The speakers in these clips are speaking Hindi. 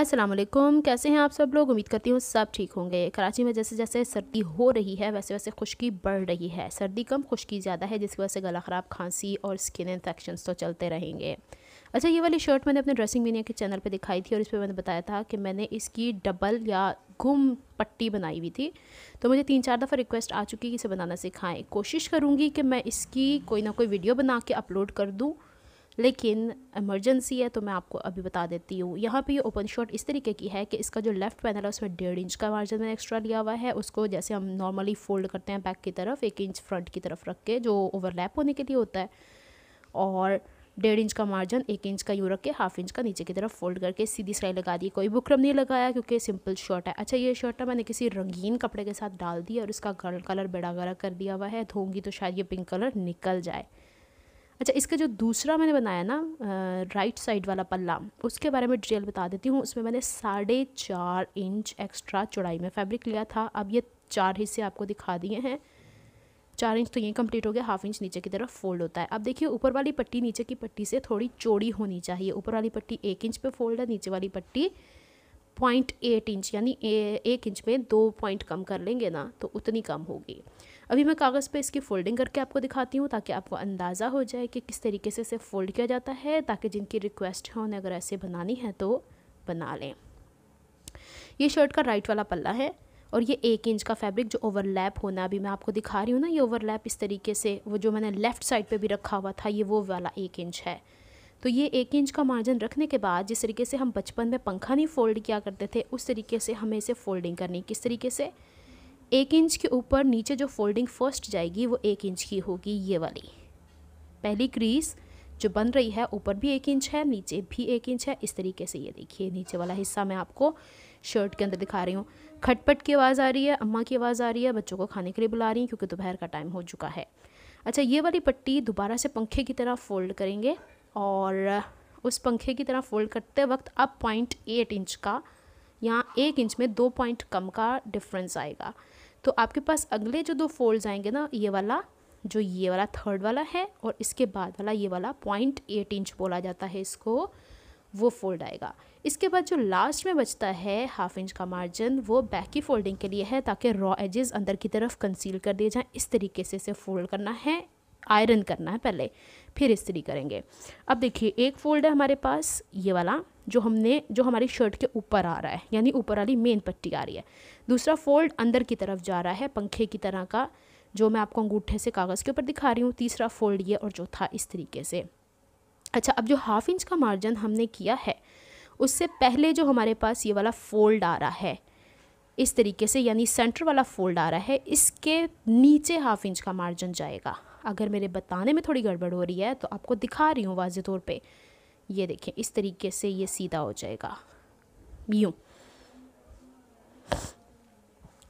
अस्सलाम वालेकुम, कैसे हैं आप सब लोग। उम्मीद करती हूँ सब ठीक होंगे। कराची में जैसे जैसे सर्दी हो रही है वैसे वैसे खुश्की बढ़ रही है। सर्दी कम, खुश्की ज़्यादा है, जिसकी वजह से गला ख़राब, खांसी और स्किन इन्फेक्शंस तो चलते रहेंगे। अच्छा, ये वाली शर्ट मैंने अपने ड्रेसिंग मीडिया के चैनल पे दिखाई थी और इस पर मैंने बताया था कि मैंने इसकी डबल या घुम पट्टी बनाई हुई थी। तो मुझे 3-4 दफ़ा रिक्वेस्ट आ चुकी है कि इसे बनाना सिखाएं। कोशिश करूँगी कि मैं इसकी कोई ना कोई वीडियो बना के अपलोड कर दूँ, लेकिन इमरजेंसी है तो मैं आपको अभी बता देती हूँ। यहाँ पे ये ओपन शॉट इस तरीके की है कि इसका जो लेफ़्ट पैनल है उसमें 1.5 इंच का मार्जिन मैंने एक्स्ट्रा लिया हुआ है। उसको जैसे हम नॉर्मली फ़ोल्ड करते हैं बैक की तरफ, 1 इंच फ्रंट की तरफ रख के, जो ओवरलैप होने के लिए होता है, और 1.5 इंच का मार्जिन 1 इंच का यूँ रख के 1/2 इंच का नीचे की तरफ फोल्ड करके सीधी सिलाई लगा दी। कोई बुकरम नहीं लगाया क्योंकि सिंपल शर्ट है। अच्छा, ये शर्ट ना मैंने किसी रंगीन कपड़े के साथ डाल दी और इसका कलर बेड़ा गरा कर दिया हुआ है। धोऊंगी तो शायद ये पिंक कलर निकल जाए। अच्छा, इसका जो दूसरा मैंने बनाया ना राइट साइड वाला पल्ला, उसके बारे में डिटेल बता देती हूँ। उसमें मैंने 4.5 इंच एक्स्ट्रा चौड़ाई में फैब्रिक लिया था। अब ये 4 हिस्से आपको दिखा दिए हैं। 4 इंच तो ये कंप्लीट हो गया, 1/2 इंच नीचे की तरफ फोल्ड होता है। अब देखिए, ऊपर वाली पट्टी नीचे की पट्टी से थोड़ी चौड़ी होनी चाहिए। ऊपर वाली पट्टी 1 इंच पे फोल्ड है, नीचे वाली पट्टी 0.8 इंच यानी 1 इंच में 2 पॉइंट कम कर लेंगे ना, तो उतनी कम होगी। अभी मैं कागज़ पे इसकी फ़ोल्डिंग करके आपको दिखाती हूँ ताकि आपको अंदाज़ा हो जाए कि किस तरीके से इसे फ़ोल्ड किया जाता है, ताकि जिनकी रिक्वेस्ट है उन्हें अगर ऐसे बनानी है तो बना लें। ये शर्ट का राइट वाला पल्ला है और ये 1 इंच का फैब्रिक जो ओवरलैप होना अभी मैं आपको दिखा रही हूँ ना, ये ओवरलैप इस तरीके से, वो जो मैंने लेफ़्ट साइड पर भी रखा हुआ था, ये वो वाला 1 इंच है। तो ये 1 इंच का मार्जिन रखने के बाद जिस तरीके से हम बचपन में पंखा नहीं फ़ोल्ड किया करते थे, उस तरीके से हमें इसे फ़ोल्डिंग करनी। किस तरीके से? 1 इंच के ऊपर नीचे जो फोल्डिंग फर्स्ट जाएगी वो 1 इंच की होगी। ये वाली पहली क्रीज जो बन रही है, ऊपर भी 1 इंच है, नीचे भी 1 इंच है। इस तरीके से ये देखिए, नीचे वाला हिस्सा मैं आपको शर्ट के अंदर दिखा रही हूँ। खटपट की आवाज़ आ रही है, अम्मा की आवाज़ आ रही है, बच्चों को खाने के लिए बुला रही हूँ क्योंकि दोपहर का टाइम हो चुका है। अच्छा, ये वाली पट्टी दोबारा से पंखे की तरह फ़ोल्ड करेंगे और उस पंखे की तरह फ़ोल्ड करते वक्त अब 0.8 इंच का यहाँ 1 इंच में 2 पॉइंट कम का डिफरेंस आएगा। तो आपके पास अगले जो 2 फोल्ड्स आएंगे ना, ये वाला जो ये वाला थर्ड वाला है और इसके बाद वाला ये वाला 0.8 इंच बोला जाता है इसको, वो फोल्ड आएगा। इसके बाद जो लास्ट में बचता है 1/2 इंच का मार्जिन, वो बैक की फोल्डिंग के लिए है ताकि रॉ एजेस अंदर की तरफ कंसील कर दिए जाएँ। इस तरीके से इसे फोल्ड करना है, आयरन करना है पहले, फिर इस्त्री करेंगे। अब देखिए, 1 फोल्ड है हमारे पास, ये वाला जो हमारी शर्ट के ऊपर आ रहा है, यानी ऊपर वाली मेन पट्टी आ रही है। दूसरा फोल्ड अंदर की तरफ जा रहा है, पंखे की तरह का, जो मैं आपको अंगूठे से कागज़ के ऊपर दिखा रही हूँ। तीसरा फोल्ड ये और चौथा इस तरीके से। अच्छा, अब जो 1/2 इंच का मार्जिन हमने किया है उससे पहले जो हमारे पास ये वाला फोल्ड आ रहा है, इस तरीके से, यानी सेंटर वाला फोल्ड आ रहा है, इसके नीचे 1/2 इंच का मार्जिन जाएगा। अगर मेरे बताने में थोड़ी गड़बड़ हो रही है तो आपको दिखा रही हूँ वाज़े तौर पे। ये देखें, इस तरीके से ये सीधा हो जाएगा, यूँ।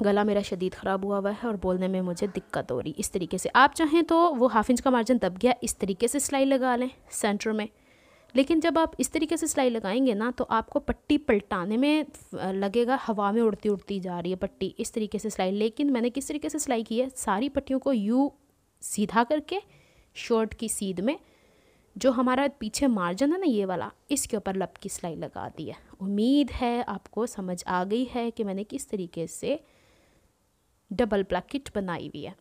गला मेरा शदीद ख़राब हुआ है और बोलने में मुझे दिक्कत हो रही। इस तरीके से आप चाहें तो वो 1/2 इंच का मार्जिन दब गया, इस तरीके से सिलाई लगा लें सेंटर में। लेकिन जब आप इस तरीके से सिलाई लगाएंगे ना, तो आपको पट्टी पलटाने में लगेगा, हवा में उड़ती उड़ती जा रही है पट्टी। इस तरीके से सिलाई, लेकिन मैंने किस तरीके से सिलाई की है, सारी पट्टियों को यू सीधा करके शर्ट की सीध में जो हमारा पीछे मार्जिन है ना, ये वाला, इसके ऊपर लब की सिलाई लगा दी है। उम्मीद है आपको समझ आ गई है कि मैंने किस तरीके से डबल ब्लैकेट बनाई हुई है।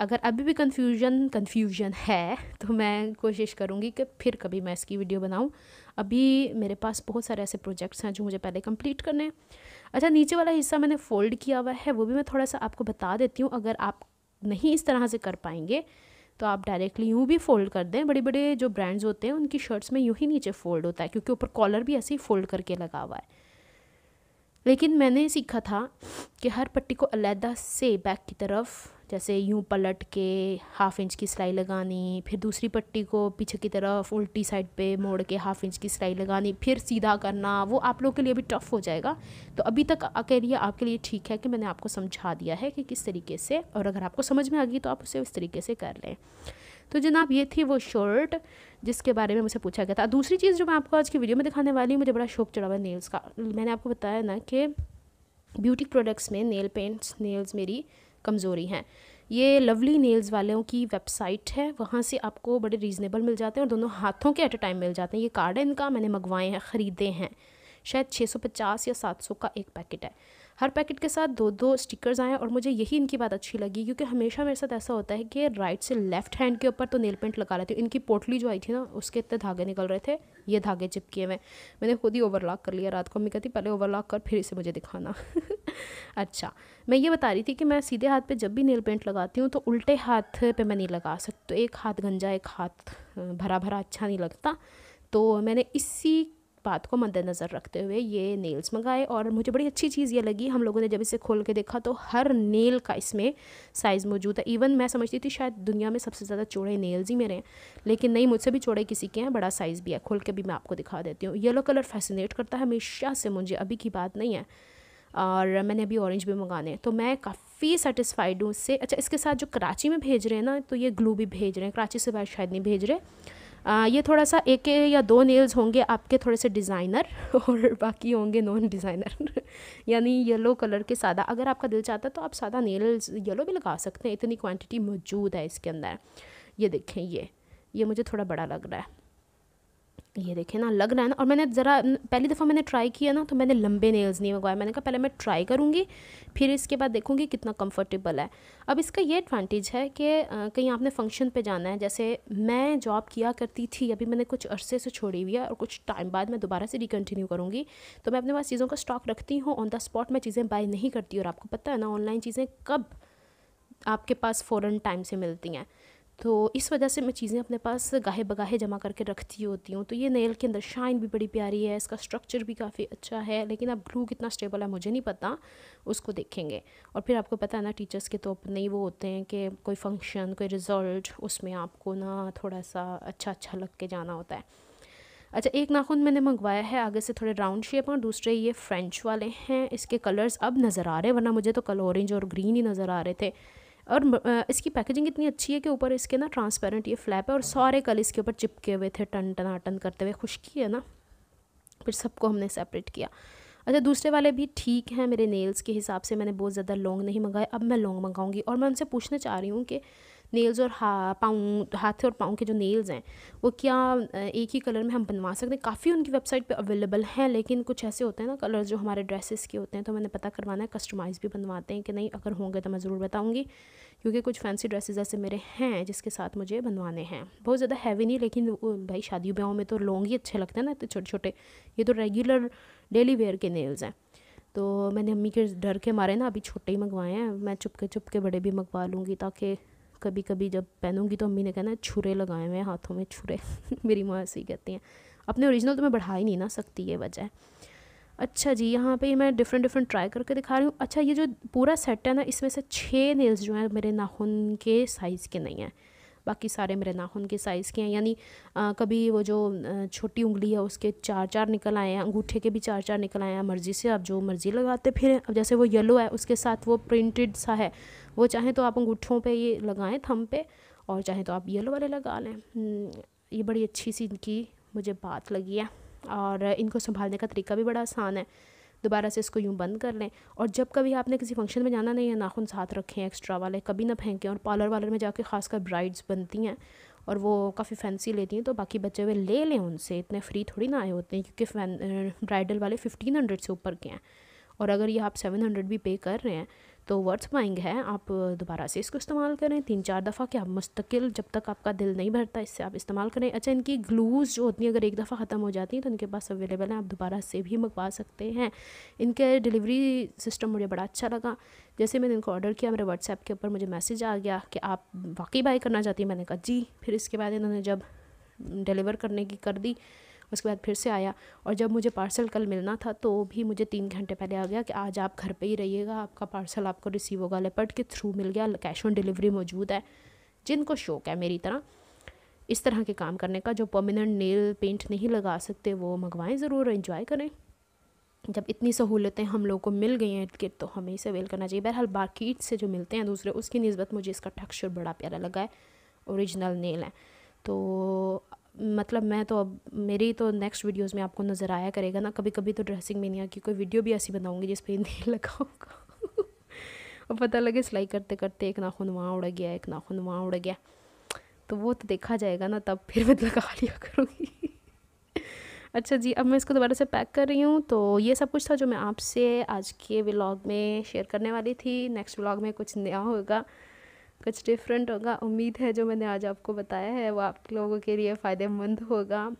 अगर अभी भी कन्फ्यूजन है तो मैं कोशिश करूँगी कि फिर कभी मैं इसकी वीडियो बनाऊँ। अभी मेरे पास बहुत सारे ऐसे प्रोजेक्ट्स हैं जो मुझे पहले कंप्लीट करने हैं। अच्छा, नीचे वाला हिस्सा मैंने फ़ोल्ड किया हुआ है, वो भी मैं थोड़ा सा आपको बता देती हूँ। अगर आप नहीं इस तरह से कर पाएंगे तो आप डायरेक्टली यूँ भी फ़ोल्ड कर दें। बड़े बड़े जो ब्रांड्स होते हैं उनकी शर्ट्स में यूँ ही नीचे फ़ोल्ड होता है, क्योंकि ऊपर कॉलर भी ऐसे ही फ़ोल्ड करके लगा हुआ है। लेकिन मैंने सीखा था कि हर पट्टी को अलहदा से बैक की तरफ जैसे यूँ पलट के 1/2 इंच की सिलाई लगानी, फिर दूसरी पट्टी को पीछे की तरफ उल्टी साइड पे मोड़ के 1/2 इंच की सिलाई लगानी, फिर सीधा करना। वो आप लोग के लिए भी टफ़ हो जाएगा। तो अभी तक आपके लिए ठीक है कि मैंने आपको समझा दिया है कि किस तरीके से, और अगर आपको समझ में आ गई तो आप उसे उस तरीके से कर लें। तो जनाब, ये थी वो शर्ट जिसके बारे में मुझसे पूछा गया था। दूसरी चीज़ जो मैं आपको आज की वीडियो में दिखाने वाली हूँ, मुझे बड़ा शौक चढ़ा हुआ है नेल्स का। मैंने आपको बताया ना कि ब्यूटी प्रोडक्ट्स में नेल पेंट्स, नेल्स मेरी कमज़ोरी हैं। ये लवली नेल्स वालों की वेबसाइट है, वहाँ से आपको बड़े रीज़नेबल मिल जाते हैं और दोनों हाथों के एट अ टाइम मिल जाते हैं। ये कार्ड है इनका, मैंने मंगवाए हैं, ख़रीदे हैं। शायद 650 या 700 का एक पैकेट है। हर पैकेट के साथ दो दो स्टिकर्स आए और मुझे यही इनकी बात अच्छी लगी, क्योंकि हमेशा मेरे साथ ऐसा होता है कि राइट से लेफ्ट हैंड के ऊपर तो नेल पेंट लगा लेती हूँ। इनकी पोटली जो आई थी ना, उसके इतने धागे निकल रहे थे, ये धागे चिपके हुए। मैंने खुद ही ओवरलॉक कर लिया रात को। मम्मी कहती पहले ओवरलॉक कर फिर इसे मुझे दिखाना। अच्छा, मैं ये बता रही थी कि मैं सीधे हाथ पे जब भी नेल पेंट लगाती हूँ तो उल्टे हाथ पे मैं नहीं लगा सकती, तो एक हाथ गंजा एक हाथ भरा भरा अच्छा नहीं लगता। तो मैंने इसी बात को मद्देनज़र रखते हुए ये नेल्स मंगाए और मुझे बड़ी अच्छी चीज़ ये लगी। हम लोगों ने जब इसे खोल के देखा तो हर नेल का इसमें साइज़ मौजूद है। इवन मैं समझती थी शायद दुनिया में सबसे ज़्यादा चौड़े नेल्स ही मेरे हैं, लेकिन नहीं, मुझसे भी चौड़े किसी के हैं। बड़ा साइज़ भी है, खोल के भी मैं आपको दिखा देती हूँ। येलो कलर फैसिनेट करता है हमेशा से मुझे, अभी की बात नहीं है। और मैंने अभी ऑरेंज भी मंगाने हैं, तो मैं काफ़ी सेटिस्फाइड हूँ उससे। अच्छा, इसके साथ जो कराची में भेज रहे हैं ना, तो ये ग्लू भी भेज रहे हैं, कराची से बाहर शायद नहीं भेज रहे। ये थोड़ा सा एक या दो नेल्स होंगे आपके थोड़े से डिज़ाइनर और बाकी होंगे नॉन डिज़ाइनर। यानी येलो कलर के सादा, अगर आपका दिल चाहता है तो आप सादा नेल्स येलो भी लगा सकते हैं, इतनी क्वांटिटी मौजूद है इसके अंदर। ये देखें, ये मुझे थोड़ा बड़ा लग रहा है, ये देखें ना, लग रहा है ना। और मैंने ज़रा पहली दफ़ा मैंने ट्राई किया ना, तो मैंने लंबे नेल्स नहीं मंगवाए। मैंने कहा पहले मैं ट्राई करूँगी, फिर इसके बाद देखूँगी कितना कंफर्टेबल है। अब इसका ये एडवांटेज है कि कहीं आपने फंक्शन पे जाना है, जैसे मैं जॉब किया करती थी, अभी मैंने कुछ अरसे से छोड़ी हुई है और कुछ टाइम बाद मैं दोबारा से रिकन्टिन्यू करूँगी। तो मैं अपने पास चीज़ों का स्टॉक रखती हूँ, ऑन द स्पॉट मैं चीज़ें बाय नहीं करती, और आपको पता है ना ऑनलाइन चीज़ें कब आपके पास फ़ौरन टाइम से मिलती हैं। तो इस वजह से मैं चीज़ें अपने पास गाहे बगाहे जमा करके रखती होती हूँ। तो ये नेल के अंदर शाइन भी बड़ी प्यारी है, इसका स्ट्रक्चर भी काफ़ी अच्छा है, लेकिन अब ग्लू कितना स्टेबल है मुझे नहीं पता, उसको देखेंगे। और फिर आपको पता है ना, टीचर्स के तो अपने ही वो होते हैं कि कोई फंक्शन कोई रिज़ल्ट, उसमें आपको ना थोड़ा सा अच्छा अच्छा लग के जाना होता है। अच्छा, एक नाखून मैंने मंगवाया है आगे से थोड़े राउंड शेप और दूसरे ये फ्रेंच वाले हैं। इसके कलर्स अब नज़र आ रहे, वरना मुझे तो कल ऑरेंज और ग्रीन ही नज़र आ रहे थे। और इसकी पैकेजिंग इतनी अच्छी है कि ऊपर इसके ना ट्रांसपेरेंट ये फ्लैप है और सारे कल इसके ऊपर चिपके हुए थे, टन टनाटन करते हुए। खुशकी है ना, फिर सबको हमने सेपरेट किया। अच्छा, दूसरे वाले भी ठीक हैं मेरे नेल्स के हिसाब से, मैंने बहुत ज़्यादा लॉन्ग नहीं मंगाए। अब मैं लॉन्ग मंगाऊंगी और मैं उनसे पूछना चाह रही हूँ कि नेल्स और हाथ और पाँव के जो नेल्स हैं वो क्या एक ही कलर में हम बनवा सकते हैं। काफ़ी उनकी वेबसाइट पे अवेलेबल हैं, लेकिन कुछ ऐसे होते हैं ना कलर्स जो हमारे ड्रेसेस के होते हैं, तो मैंने पता करवाना है कस्टमाइज़ भी बनवाते हैं कि नहीं। अगर होंगे तो मैं ज़रूर बताऊँगी, क्योंकि कुछ फैंसी ड्रेसेस ऐसे मेरे हैं जिसके साथ मुझे बनवाने हैं। बहुत ज़्यादा हैवी नहीं, लेकिन भाई शादी ब्याहों में तो लॉन्ग ही अच्छे लगते हैं ना, तो छोटे छोटे। ये तो रेगुलर डेली वेयर के नेल्स हैं, तो मैंने अम्मी के डर के मारे ना अभी छोटे ही मंगवाए हैं। मैं चुपके बड़े भी मंगवा लूँगी, ताकि कभी कभी जब पहनूंगी तो अम्मी ने कहना छुरे लगाए हुए हैं हाथों में, छुरे। मेरी माँ ऐसे ही कहती हैं, अपने ओरिजिनल तो मैं बढ़ा ही नहीं ना सकती, ये वजह है। अच्छा जी, यहाँ पे मैं डिफरेंट ट्राई करके दिखा रही हूँ। अच्छा, ये जो पूरा सेट है ना, इसमें से 6 नेल्स जो हैं मेरे नाखून के साइज़ के नहीं हैं, बाकी सारे मेरे नाखून के साइज़ के हैं। यानी कभी वो जो छोटी उंगली है उसके 4-4 निकल आए हैं, अंगूठे के भी 4-4 निकल आए हैं। मर्ज़ी से आप जो मर्ज़ी लगाते फिरें। अब जैसे वो येलो है उसके साथ वो प्रिंटेड सा है, वो चाहे तो आप अंगूठों पे ये लगाएं, थंब पे, और चाहे तो आप येलो वाले लगा लें। ये बड़ी अच्छी सी इनकी मुझे बात लगी है, और इनको संभालने का तरीका भी बड़ा आसान है। दोबारा से इसको यूँ बंद कर लें, और जब कभी आपने किसी फंक्शन में जाना नहीं है, नाखून साथ रखें, एक्स्ट्रा वाले कभी ना फेंकें। और पार्लर वालर में जाके खासकर ब्राइड्स बनती हैं और वो काफ़ी फैंसी लेती हैं, तो बाकी बचे हुए ले लें उनसे, इतने फ्री थोड़ी ना आए होते हैं, क्योंकि ब्राइडल वाले 1500 से ऊपर के हैं। और अगर ये आप 700 भी पे कर रहे हैं तो वर्थ बाइंग है, आप दोबारा से इसको इस्तेमाल करें 3-4 दफ़ा, क्या मुस्तकिल जब तक आपका दिल नहीं भरता इससे आप इस्तेमाल करें। अच्छा, इनकी ग्लूज़ जो होती हैं अगर एक दफ़ा ख़त्म हो जाती हैं तो इनके पास अवेलेबल हैं, आप दोबारा से भी मंगवा सकते हैं। इनके डिलीवरी सिस्टम मुझे बड़ा अच्छा लगा। जैसे मैंने इनको ऑर्डर किया, मेरे व्हाट्सएप के ऊपर मुझे मैसेज आ गया कि आप वाकई बाय करना चाहती हैं, मैंने कहा जी। फिर इसके बाद इन्होंने जब डिलीवर करने की कर दी, उसके बाद फिर से आया, और जब मुझे पार्सल कल मिलना था तो भी मुझे 3 घंटे पहले आ गया कि आज आप घर पे ही रहिएगा, आपका पार्सल आपको रिसीव होगा। लेपर्ड के थ्रू मिल गया, कैश ऑन डिलीवरी मौजूद है। जिनको शौक़ है मेरी तरह इस तरह के काम करने का, जो परमानेंट नेल पेंट नहीं लगा सकते, वो मंगवाएं ज़रूर, एंजॉय करें। जब इतनी सहूलतें हम लोगों को मिल गई हैं इर्द गिर्द, तो हमें इसे अवेल करना चाहिए। बहरहाल मार्केट से जो मिलते हैं दूसरे, उसकी निस्बत मुझे इसका टेक्स्चर बड़ा प्यारा लगा है, ओरिजिनल नेल है। तो मतलब मैं तो अब मेरी तो नेक्स्ट वीडियोस में आपको नज़र आया करेगा ना, कभी कभी तो ड्रेसिंग मेनिया की कोई वीडियो भी ऐसी बनाऊंगी जिस पे नेल लगाऊंगा और पता लगे सिलाई करते करते एक नाखून वहाँ उड़ गया, एक नाखून वहाँ उड़ गया, तो वो तो देखा जाएगा ना, तब फिर मैं लगा लिया करूँगी। अच्छा जी, अब मैं इसको दोबारा से पैक कर रही हूँ। तो ये सब कुछ था जो मैं आपसे आज के व्लॉग में शेयर करने वाली थी। नेक्स्ट व्लॉग में कुछ नया होगा, कुछ डिफरेंट होगा। उम्मीद है जो मैंने आज आपको बताया है वो आप लोगों के लिए फ़ायदेमंद होगा।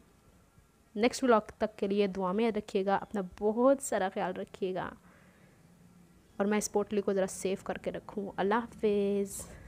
नेक्स्ट व्लॉग तक के लिए दुआ में रखिएगा, अपना बहुत सारा ख्याल रखिएगा और मैं इस पोटली को ज़रा सेव करके रखूँ। अल्लाह हाफिज़।